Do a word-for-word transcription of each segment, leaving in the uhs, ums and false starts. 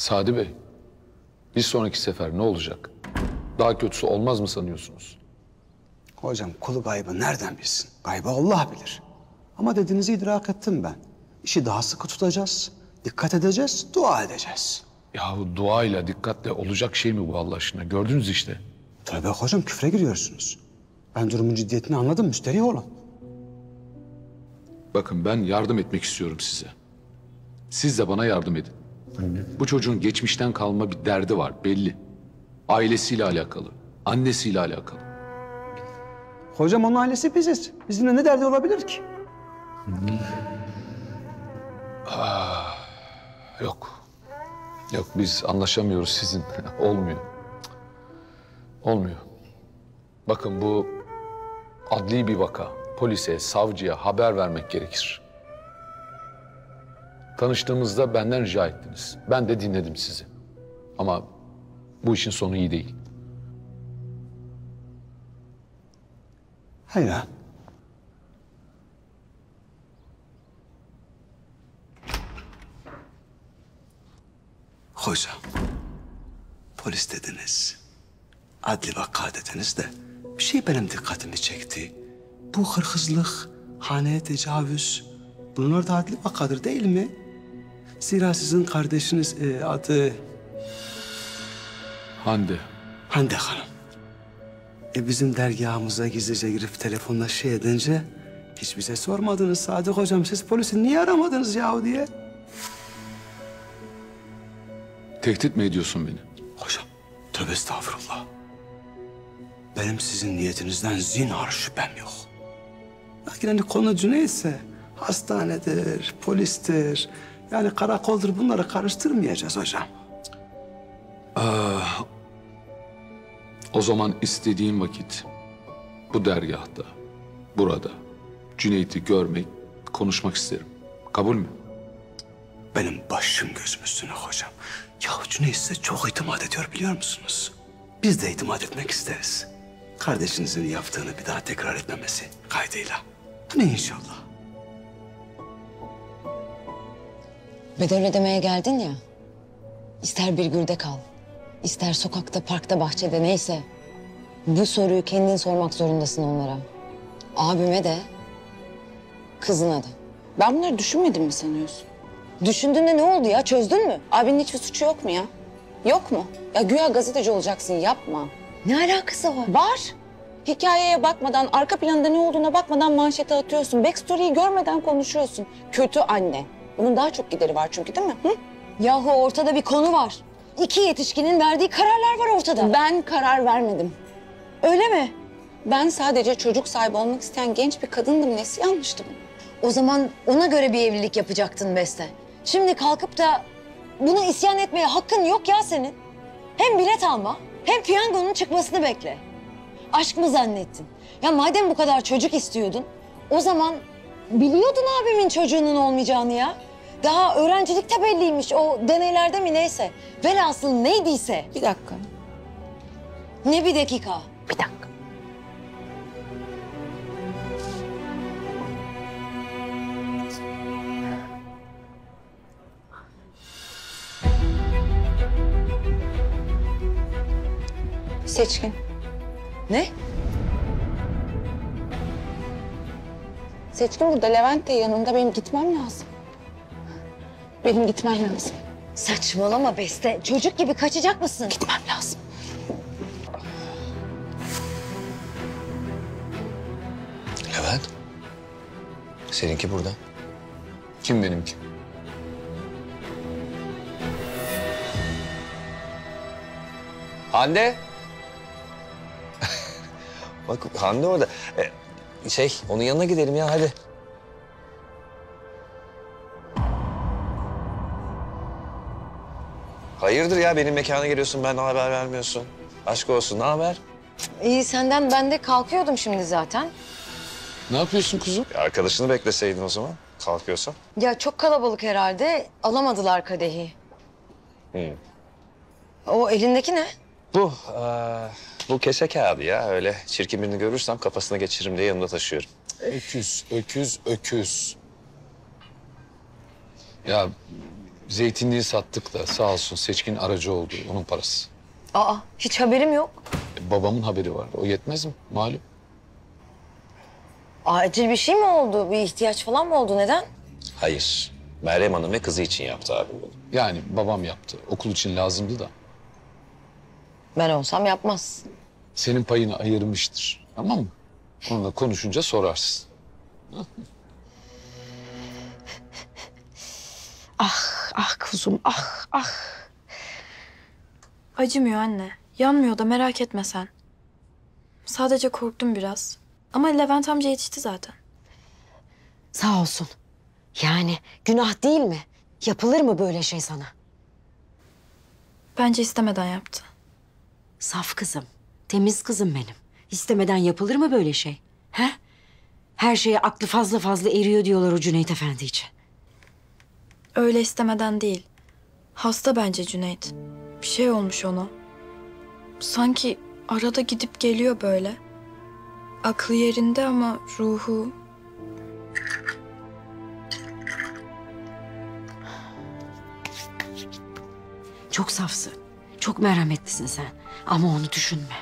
Sadi Bey, bir sonraki sefer ne olacak? Daha kötüsü olmaz mı sanıyorsunuz? Hocam kulu gaybı nereden bilsin? Gaybı Allah bilir. Ama dediğinizi idrak ettim ben. İşi daha sıkı tutacağız, dikkat edeceğiz, dua edeceğiz. Yahu duayla, dikkatle olacak şey mi bu Allah aşkına? Gördünüz işte. Tövbe hocam, küfre giriyorsunuz. Ben durumun ciddiyetini anladım, müsterih olun. Bakın ben yardım etmek istiyorum size. Siz de bana yardım edin. Anne. Bu çocuğun geçmişten kalma bir derdi var, belli. Ailesiyle alakalı, annesiyle alakalı. Hocam onun ailesi biziz. Bizimle ne derdi olabilir ki? Aa, yok. Yok, biz anlaşamıyoruz sizin. Olmuyor. Olmuyor. Bakın bu adli bir vaka. Polise, savcıya haber vermek gerekir. Tanıştığımızda benden rica ettiniz. Ben de dinledim sizi. Ama bu işin sonu iyi değil. Hayran. Hocam, polis dediniz, adli vaka dediniz de bir şey benim dikkatimi çekti. Bu hırsızlık, haneye tecavüz, bunlar da adli vakadır değil mi? Zira sizin kardeşiniz e, adı... Hande. Hande Hanım. E, bizim dergahımıza gizlice girip telefonla şey edince hiç bize sormadınız Sadık Hocam. Siz polisi niye aramadınız yahu diye? Tehdit mi ediyorsun beni? Hocam, tövbe estağfurullah. Benim sizin niyetinizden zinhar şüphem yok. Lakin hani konu Cüneyt'se hastanedir, polistir, yani karakoldur, bunları karıştırmayacağız hocam. Ee, o zaman istediğim vakit bu dergâhta, burada Cüneyt'i görmek, konuşmak isterim. Kabul mü? Benim başım gözüm üstüne hocam. Yahu Cüneyt size çok itimat ediyor biliyor musunuz? Biz de itimat etmek isteriz. Kardeşinizin yaptığını bir daha tekrar etmemesi kaydıyla. Hani inşallah. Bedel ödemeye geldin ya. İster bir gürde kal, ister sokakta, parkta, bahçede neyse. Bu soruyu kendin sormak zorundasın onlara. Abime de, kızına da. Ben bunları düşünmedim mi sanıyorsun? Düşündüğünde ne oldu ya? Çözdün mü? Abinin hiçbir suçu yok mu ya? Yok mu? Ya güya gazeteci olacaksın, yapma. Ne alakası var? Var. Hikayeye bakmadan, arka planda ne olduğuna bakmadan manşete atıyorsun. Backstory'yi görmeden konuşuyorsun. Kötü anne. Bunun daha çok gideri var çünkü değil mi? Hı? Yahu ortada bir konu var. İki yetişkinin verdiği kararlar var ortada. Ben karar vermedim. Öyle mi? Ben sadece çocuk sahibi olmak isteyen genç bir kadındım. Nesi yanlıştı bu? O zaman ona göre bir evlilik yapacaktın Beste. Şimdi kalkıp da buna isyan etmeye hakkın yok ya senin. Hem bilet alma, hem piyangonun çıkmasını bekle. Aşk mı zannettin? Ya madem bu kadar çocuk istiyordun, o zaman biliyordun abimin çocuğunun olmayacağını ya. Daha öğrencilikte belliymiş, o deneylerde mi neyse. Velhasıl neydiyse. Bir dakika. Ne bir dakika? Bir dakika. Seçkin. Ne? Seçkin burada, Levent de yanında. Benim gitmem lazım. Benim gitmem lazım. Saçmalama Beste. Çocuk gibi kaçacak mısın? Gitmem lazım. Levent. Seninki burada. Kim benimki? Hande. Bak Hande orada. Ee, şey, onun yanına gidelim ya, hadi. Hayırdır ya, benim mekana geliyorsun, benden haber vermiyorsun. Aşk olsun, ne haber? İyi senden, ben de kalkıyordum şimdi zaten. Ne yapıyorsun kuzum? Ya arkadaşını bekleseydin o zaman, kalkıyorsan. Ya çok kalabalık herhalde, alamadılar kadehi. Hmm. O elindeki ne? Bu, aa, bu kese kağıdı ya. Öyle çirkin birini görürsem kafasına geçiririm diye yanımda taşıyorum. Öküz, öküz, öküz. Ya zeytinliği sattık da sağ olsun Seçkin aracı oldu, onun parası. Aa, hiç haberim yok. E, babamın haberi var, o yetmez mi malum? Acil bir şey mi oldu, bir ihtiyaç falan mı oldu, neden? Hayır, Meryem Hanım ve kızı için yaptı abim bunu. Yani babam yaptı, okul için lazımdı da. Ben olsam yapmaz. Senin payını ayırmıştır, tamam mı? Onunla konuşunca sorarsın. Ah, ah kuzum, ah, ah. Acımıyor anne, yanmıyor da merak etme sen. Sadece korktum biraz. Ama Levent amca yetişti zaten. Sağ olsun. Yani günah değil mi? Yapılır mı böyle şey sana? Bence istemeden yaptı. Saf kızım, temiz kızım benim. İstemeden yapılır mı böyle şey? He? Her şeye aklı fazla fazla eriyor diyorlar o Cüneyt Efendi için. Öyle istemeden değil. Hasta bence Cüneyt. Bir şey olmuş ona. Sanki arada gidip geliyor böyle. Aklı yerinde ama ruhu... Çok safsın, çok merhametlisin sen. Ama onu düşünme.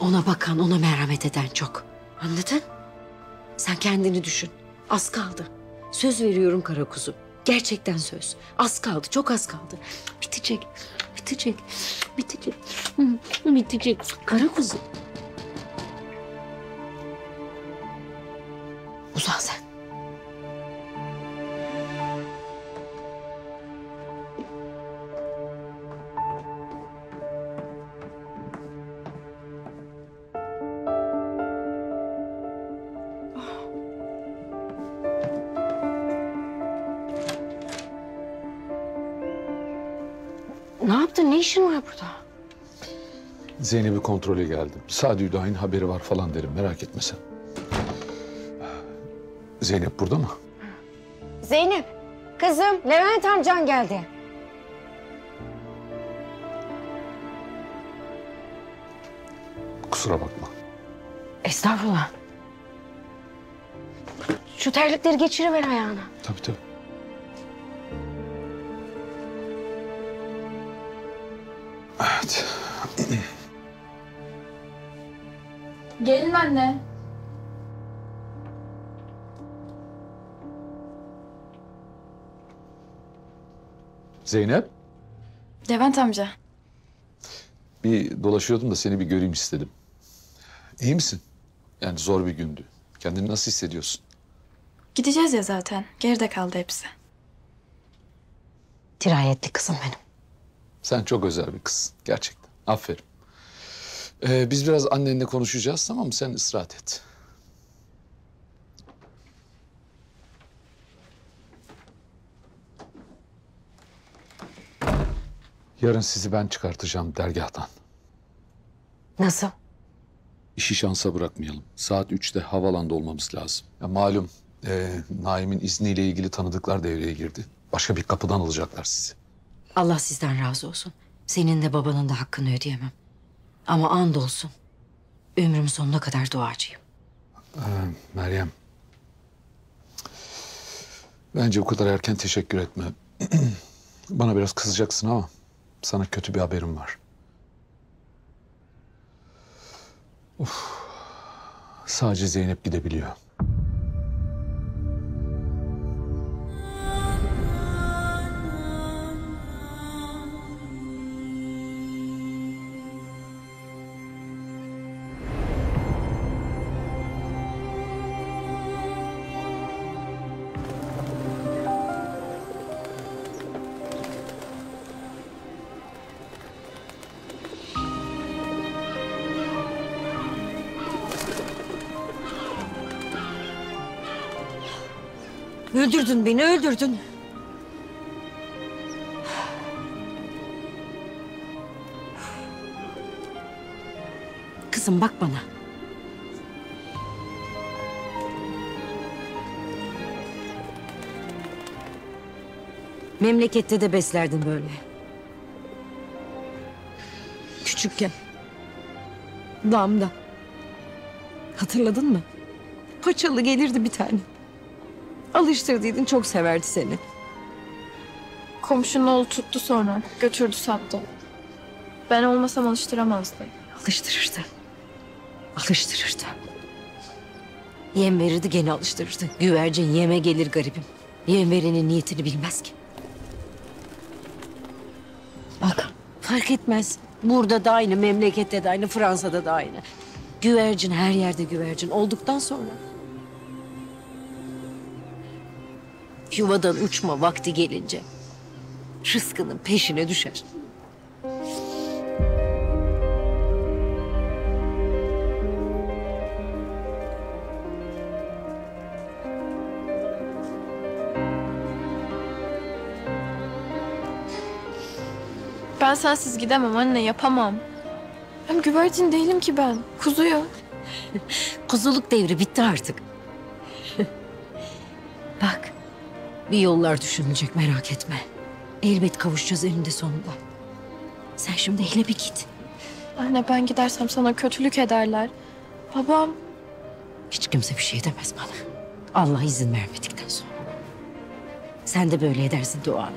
Ona bakan, ona merhamet eden çok. Anladın? Sen kendini düşün. Az kaldı. Söz veriyorum kara kuzum. Gerçekten söz. Az kaldı, çok az kaldı. Bitecek, bitecek, bitecek, bitecek. Kara kuzum. Uzan sen. Ne yaptın? Ne işin var burada? Zeynep'i kontrole geldim. Sadi Bey'in haberi var falan derim. Merak etme sen. Zeynep burada mı? Zeynep, kızım Levent amcan geldi. Kusura bakma. Estağfurullah. Şu terlikleri geçiriver ayağına. Tabii tabii. Evet. Gelin anne. Zeynep. Levent amca. Bir dolaşıyordum da seni bir göreyim istedim. İyi misin? Yani zor bir gündü. Kendini nasıl hissediyorsun? Gideceğiz ya zaten. Geride kaldı hepsi. Dirayetli kızım benim. Sen çok özel bir kızsın gerçekten. Aferin. Ee, biz biraz annenle konuşacağız, tamam mı? Sen istirahat et. Yarın sizi ben çıkartacağım dergâhtan. Nasıl? İşi şansa bırakmayalım. Saat üçte havalanda olmamız lazım. Ya malum e, Naim'in izniyle ilgili tanıdıklar devreye girdi. Başka bir kapıdan alacaklar sizi. Allah sizden razı olsun. Senin de babanın da hakkını ödeyemem. Ama andolsun ömrüm sonuna kadar duacıyım. Ee, Meryem. Bence bu kadar erken teşekkür etme. Bana biraz kızacaksın ama sana kötü bir haberim var. Of. Sadece Zeynep gidebiliyor. Öldürdün beni, öldürdün. Kızım bak bana. Memlekette de beslerdin böyle. Küçükken. Damda. Hatırladın mı? Paçalı gelirdi bir tane. Alıştırdıydın, çok severdi seni. Komşunun oğlu tuttu sonra. Götürdü sattı. Ben olmasam alıştıramazdı. Alıştırırdı. Alıştırırdı. Yem verirdi gene alıştırırdı. Güvercin yeme gelir garibim. Yem verenin niyetini bilmez ki. Bak fark etmez. Burada da aynı, memlekette de aynı, Fransa'da da aynı. Güvercin her yerde güvercin olduktan sonra. Yuvadan uçma vakti gelince. Rızkının peşine düşer. Ben sensiz gidemem anne, yapamam. Hem güvercin değilim ki ben, kuzuyum. Kuzuluk devri bitti artık. Bak, bir yollar düşünülecek, merak etme. Elbet kavuşacağız elinde sonunda. Sen şimdi hele bir git. Anne ben gidersem sana kötülük ederler. Babam... Hiç kimse bir şey demez bana. Allah izin vermedikten sonra. Sen de böyle edersin Doğan.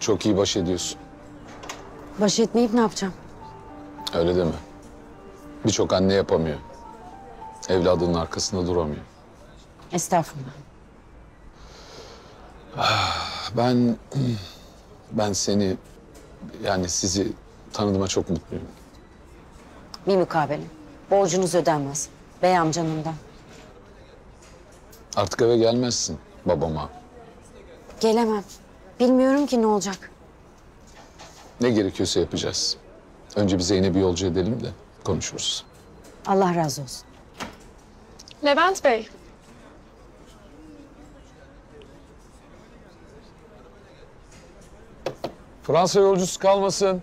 Çok iyi baş ediyorsun. Baş etmeyip ne yapacağım? Öyle deme. Birçok anne yapamıyor. Evladının arkasında duramıyor. Estağfurullah. Ben... Ben seni... Yani sizi tanıdığıma çok mutluyum. Bir mukabele. Borcunuz ödenmez. Bey amcanından. Artık eve gelmezsin babama. Gelemem. Bilmiyorum ki ne olacak. Ne gerekiyorsa yapacağız. Önce bir Zeynep'i yolcu edelim de konuşuruz. Allah razı olsun. Levent Bey. Fransa yolcusu kalmasın.